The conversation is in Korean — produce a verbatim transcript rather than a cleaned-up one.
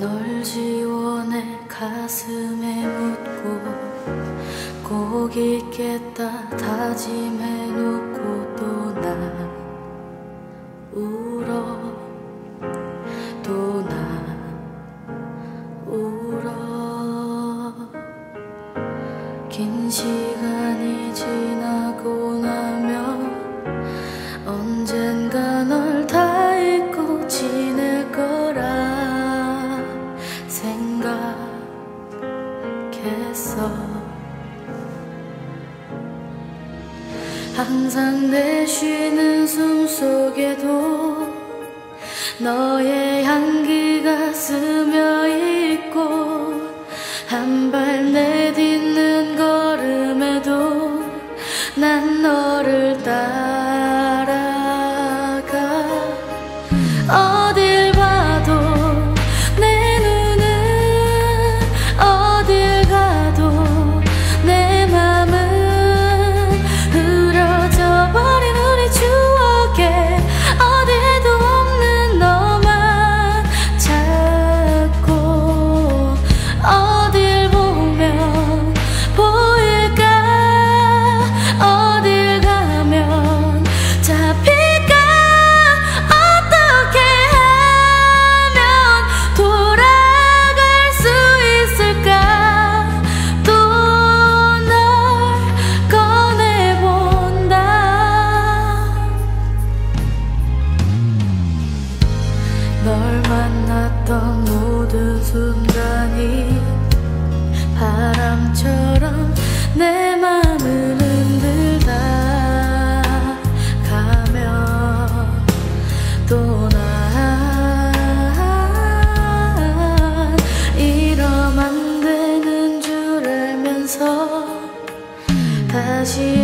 널 지원해 가슴에 묻고 꼭 있겠다 다짐해 놓고 또 난 울어 또 난 울어 긴 시간이 지나고 나면 언젠가 널 다 잊고 지낼 거라 생각했어. 항상 내쉬는 숨속에도 너의 향기가 스며 있고 한 발 내딛는 걸음에도 난 너를 따라가. 어딜 봐도 내 눈은 어딜 가도 내 맘은 흐려져 버린 우리 추억에 어디에도 없는 너만 찾고 어딜 보면 보일까 어딜 가면 잡힐 만났던 모든 순간이 바람처럼 내 맘을 흔들다 가면 또 난 이러면 안 되는 줄 알면서 다시